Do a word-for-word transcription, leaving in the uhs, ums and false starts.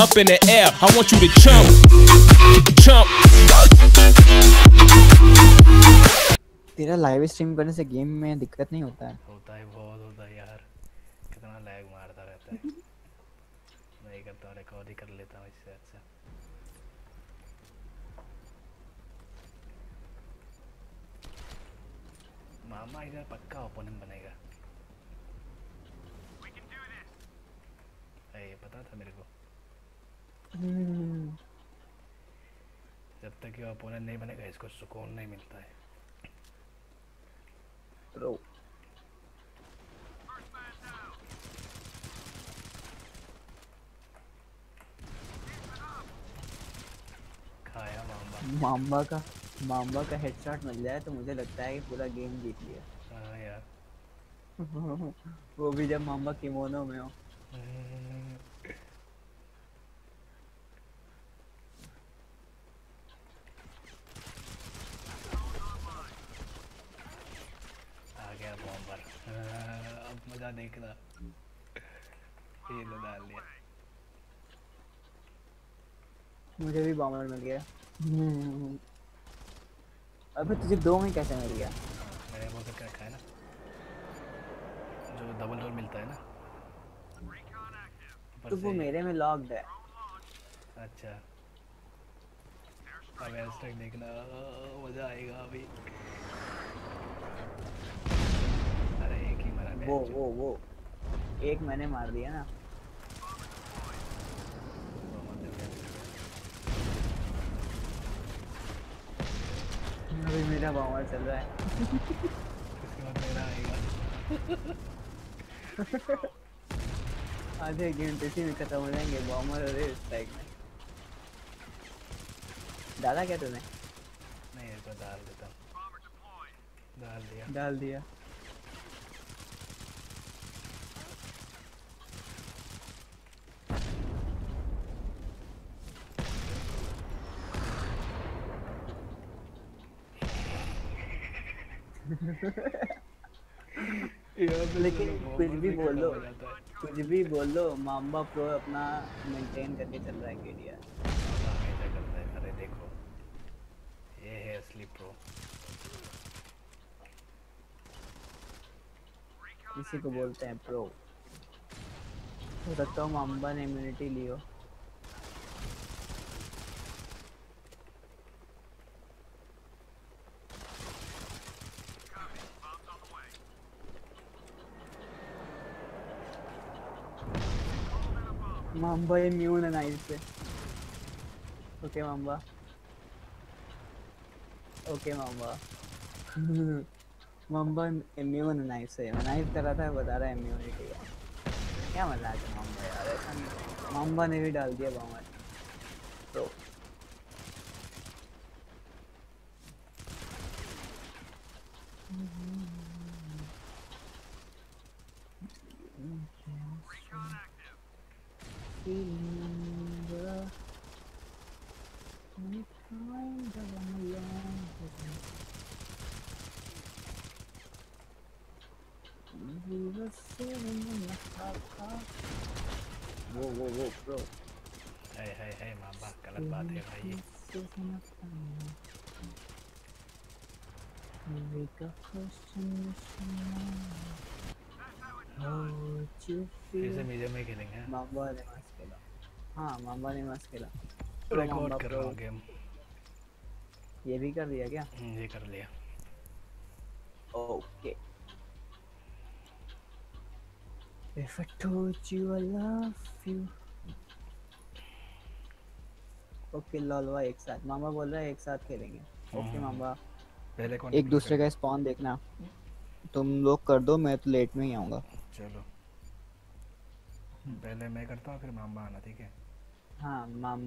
up in the air. I want you to jump, jump. तेरा live stream करने से game में दिक्कत नहीं होता है? होता है, बहुत होता है यार, कितना लैग मारता रहता है। मैं करता हूँ रिकॉर्ड ही कर लेता हूँ इससे अच्छा। मामा इधर पक्का ओपोनेंट बनेगा, ये पता था मेरे को। hmm. जब तक ये ओपोनेंट नहीं बनेगा इसको सुकून नहीं मिलता है। Bro. खाया माम्बा। माम्बा का माम्बा का हेडशॉट मिल जाए तो मुझे लगता है कि पूरा गेम जीत लिया। हाँ यार। वो भी जब माम्बा किमोनो में हो। देखना ये लो डाल लिया, मुझे भी बॉम्बर मिल गया। अबे तुझे दो में कैसे मिल गया? मैंने वो करके रखा है ना, जो डबल रोल मिलता है ना, तो वो मेरे में लॉक्ड है। अच्छा अब एस्ट्रक देखना, मजा आएगा अभी। वो वो वो एक मैंने मार दिया ना, अभी मेरा बॉम्बर चल रहा है। इसके बाद मेरा आएगा। आधे गेम इसी में खत्म हो जाएंगे, बॉम्बर और स्ट्राइक में। डाला क्या तूने? नहीं इसको डाल देता। डाल दिया डाल दिया लेकिन कुछ भी बोल लो, कुछ भी बोल लो, माम्बा प्रो अपना मेंटेन करके चल रहा है गेडिया। अरे देखो ये है असली प्रो, इसी को बोलते हैं प्रो। हो सकता है माम्बा ने इम्यूनिटी ली हो। माम्बा इम्यून है नाइफ से। Okay Mamba, okay Mamba. Mamba immune है नाइफ से, नाइफ कर रहा था बता रहा है इम्यूनिटी। क्या मजा आता है माम्बा यार, ऐसा नहीं। माम्बा ने भी डाल दिया बॉम्बर तो। माम्बा ने मस्त खेला। हाँ माम्बा ने मस्त खेला। रिकॉर्ड कर रहा हूँ गेम। ये भी कर दिया क्या? ये कर लिया। Okay. If I told you I love you. Okay लॉलवा एक साथ। मामा बोल रहा है एक साथ खेलेंगे। ओके मामा। पहले कौन? एक दूसरे का स्पॉन देखना। तुम लोग कर दो, मैं तो लेट में ही आऊँगा। चलो। पहले मैं करता हूँ फिर मामा आना, ठीक है? हाँ मामा।